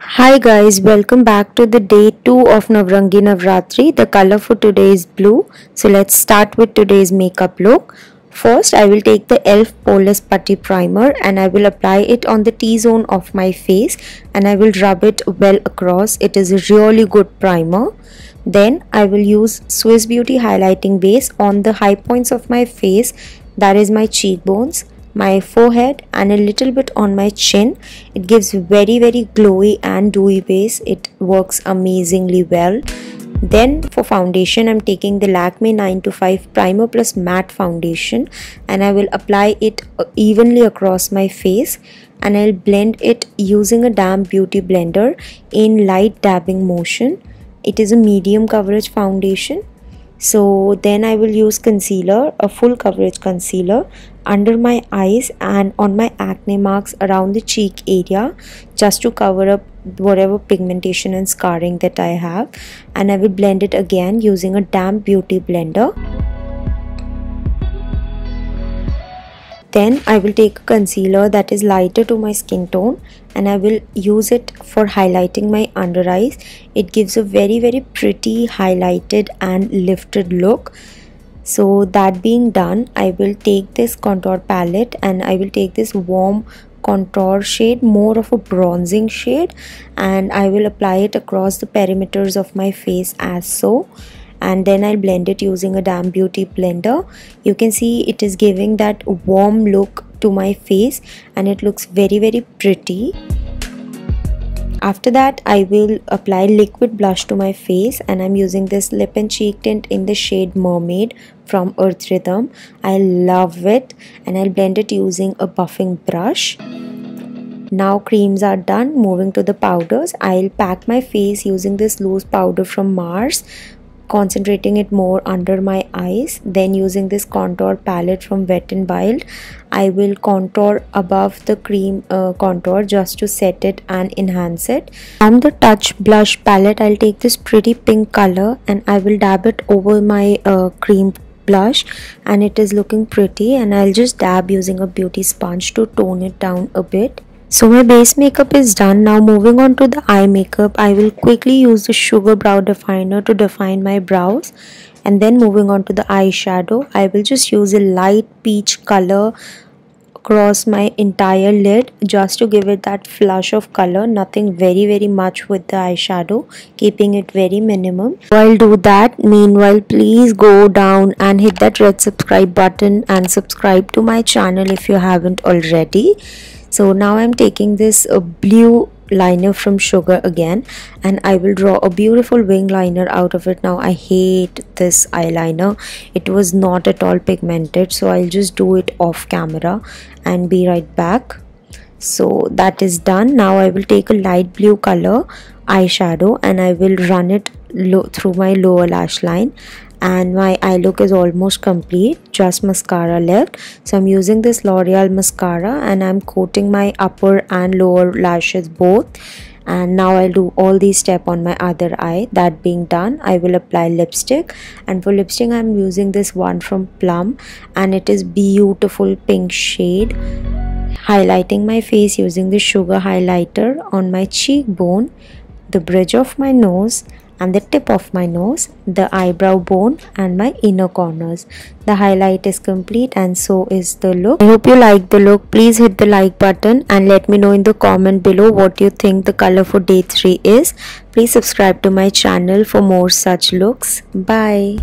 Hi guys, welcome back to the day 2 of Navrangi Navratri. The color for today is blue. So let's start with today's makeup look. First, I will take the e.l.f. Poreless Putty Primer and I will apply it on the T-zone of my face and I will rub it well across. It is a really good primer. Then I will use Swiss Beauty Highlighting Base on the high points of my face, that is my cheekbones, my forehead and a little bit on my chin. It gives very glowy and dewy base. It works amazingly well. Then for foundation, I'm taking the Lakme 9 to 5 Primer Plus Matte Foundation and I will apply it evenly across my face and I'll blend it using a damp beauty blender in light dabbing motion. It is a medium coverage foundation. So then I will use concealer, a full coverage concealer under my eyes and on my acne marks around the cheek area, just to cover up whatever pigmentation and scarring that I have, and I will blend it again using a damp beauty blender. Then I will take a concealer that is lighter to my skin tone and I will use it for highlighting my under eyes. It gives a very pretty highlighted and lifted look. So that being done, I will take this contour palette and I will take this warm contour shade, more of a bronzing shade, and I will apply it across the perimeters of my face as so. And then I'll blend it using a damp beauty blender. You can see it is giving that warm look to my face and it looks very pretty. After that, I will apply liquid blush to my face and I'm using this lip and cheek tint in the shade Mermaid from Earth Rhythm. I love it and I'll blend it using a buffing brush. Now creams are done. Moving to the powders, I'll pack my face using this loose powder from Mars, concentrating it more under my eyes. Then using this contour palette from Wet n Wild, I will contour above the cream contour just to set it and enhance it. From the Touch blush palette, I'll take this pretty pink color and I will dab it over my cream blush, and it is looking pretty, and I'll just dab using a beauty sponge to tone it down a bit. So my base makeup is done. Now moving on to the eye makeup, I will quickly use the Sugar brow definer to define my brows, and then moving on to the eyeshadow, I will just use a light peach color across my entire lid just to give it that flush of color. Nothing very much with the eyeshadow, keeping it very minimum. While do that, meanwhile please go down and hit that red subscribe button and subscribe to my channel if you haven't already. So now I'm taking this blue liner from Sugar again and I will draw a beautiful wing liner out of it. Now I hate this eyeliner. It was not at all pigmented, so I'll just do it off camera and be right back. So that is done. Now I will take a light blue color eyeshadow and I will run it through my lower lash line, and my eye look is almost complete, just mascara left. So I'm using this L'Oreal mascara and I'm coating my upper and lower lashes both, and now I'll do all these steps on my other eye. That being done, I will apply lipstick, and for lipstick I'm using this one from Plum and it is beautiful pink shade. Highlighting my face using the Sugar highlighter on my cheekbone, the bridge of my nose and the tip of my nose, the eyebrow bone and my inner corners. The highlight is complete and so is the look. I hope you like the look. Please hit the like button and let me know in the comment below what you think the color for day 3 is. Please subscribe to my channel for more such looks. Bye.